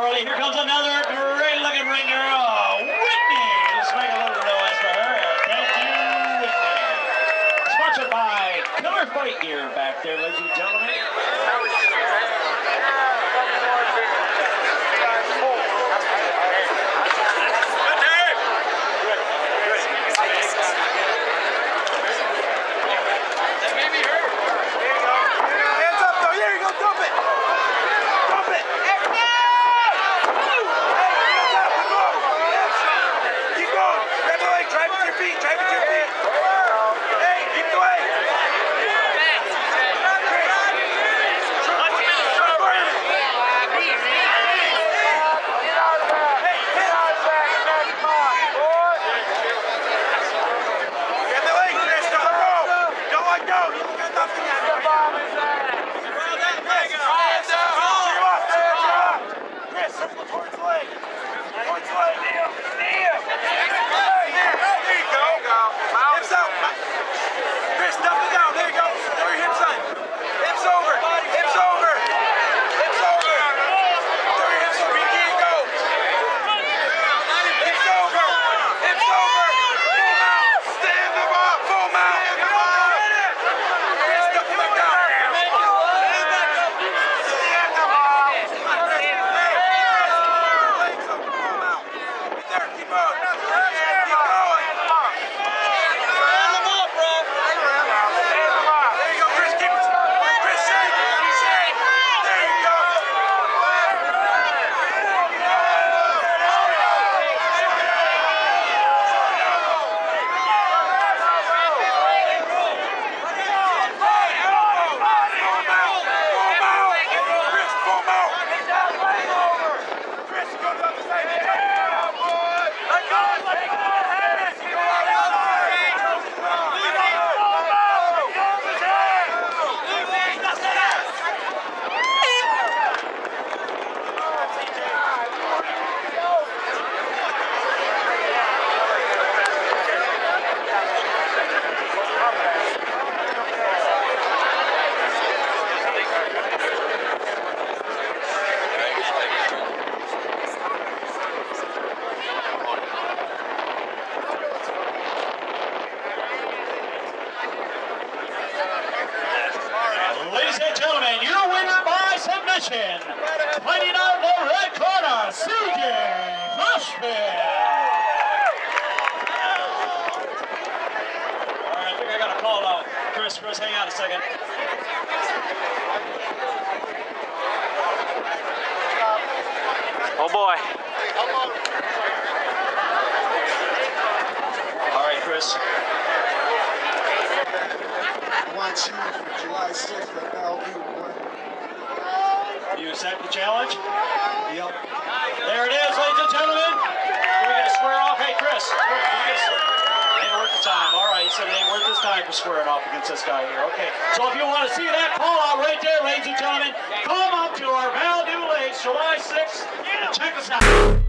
early. Here comes another great looking ringer. Oh, Whitney. Let's make a little noise for her. Thank you, Whitney. Sponsored by Killer Fight Gear back there, ladies and gentlemen. Fighting out of the red corner, CJ Bushman. All right, I think I got a call out. Chris, hang on a second. Oh boy. All right, Chris. I want you for July 6th at Bellevue. You accept the challenge? Yep. There it is, ladies and gentlemen. We're going to square off. Hey, Chris. Ain't worth the time. All right, so it ain't worth this time for squaring off against this guy here. Okay. So if you want to see that call out right there, ladies and gentlemen, come up to our Valdez Blades July 6th and check us out.